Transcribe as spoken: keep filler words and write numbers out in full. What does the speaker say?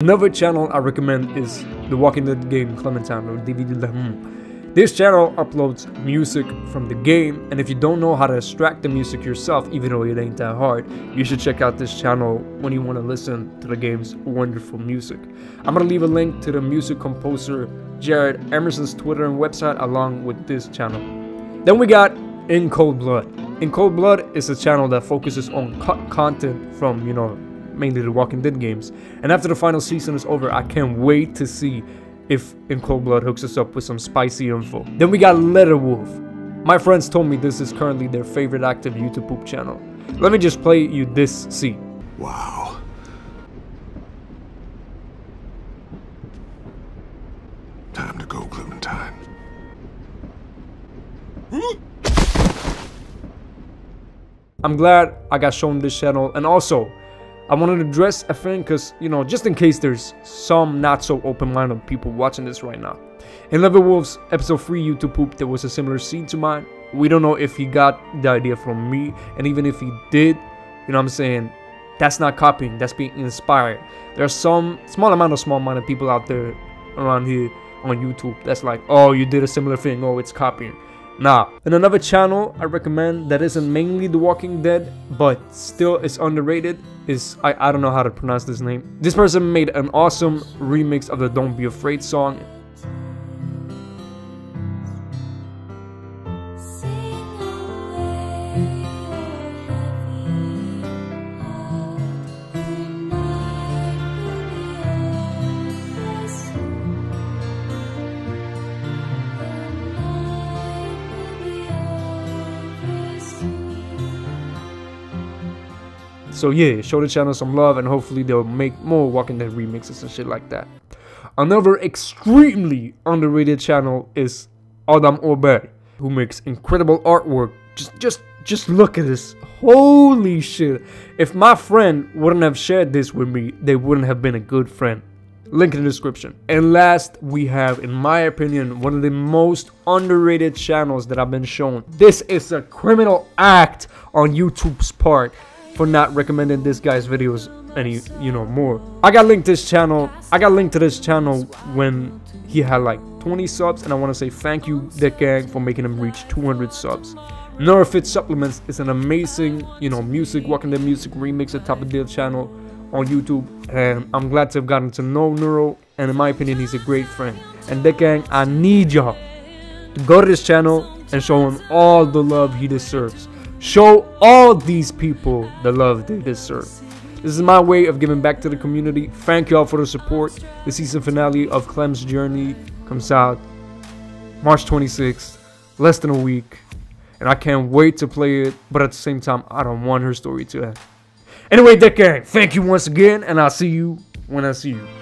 Another channel I recommend is the Walking Dead game Clementine, or D v D L M. This channel uploads music from the game, and if you don't know how to extract the music yourself, even though it ain't that hard, you should check out this channel when you want to listen to the game's wonderful music. I'm gonna leave a link to the music composer Jared Emerson's Twitter and website along with this channel. Then we got InColdBlood. InColdBlood is a channel that focuses on cut content from, you know, mainly the Walking Dead games. And after the final season is over, I can't wait to see if InColdBlood hooks us up with some spicy info. Then we got Letterwolf. My friends told me this is currently their favorite active YouTube poop channel. Let me just play you this scene. Wow. Time to go, Clementine. I'm glad I got shown this channel, and also I wanted to address a thing because, you know, just in case there's some not so open-minded people watching this right now. In Letterwolf's episode three YouTube poop, there was a similar scene to mine. We don't know if he got the idea from me, and even if he did, you know what I'm saying, that's not copying, that's being inspired. There's some small amount of small-minded people out there around here on YouTube that's like, oh, you did a similar thing, oh, it's copying. Nah. And another channel I recommend that isn't mainly The Walking Dead, but still is underrated, is, I, I don't know how to pronounce this name. This person made an awesome remix of the Don't Be Afraid song. So yeah, show the channel some love, and hopefully they'll make more Walking Dead remixes and shit like that. Another extremely underrated channel is Adam Norse, who makes incredible artwork. Just, just, just look at this. Holy shit! If my friend wouldn't have shared this with me, they wouldn't have been a good friend. Link in the description. And last, we have, in my opinion, one of the most underrated channels that I've been shown. This is a criminal act on YouTube's part for not recommending this guy's videos any, you know, more. I got linked this channel. I got linked to this channel when he had like twenty subs, and I want to say thank you, Dekon Gang, for making him reach two hundred subs. Neurofit Supplements is an amazing, you know, music, Walking Dead music remix at top of their channel on YouTube, and I'm glad to have gotten to know Neuro, and in my opinion, he's a great friend. And Dekon Gang, I need y'all to go to this channel and show him all the love he deserves. Show all these people the love they deserve. This is my way of giving back to the community. Thank y'all for the support. The season finale of Clem's Journey comes out March twenty-sixth, less than a week. And I can't wait to play it, but at the same time, I don't want her story to end. Anyway, Dekon Gang, thank you once again, and I'll see you when I see you.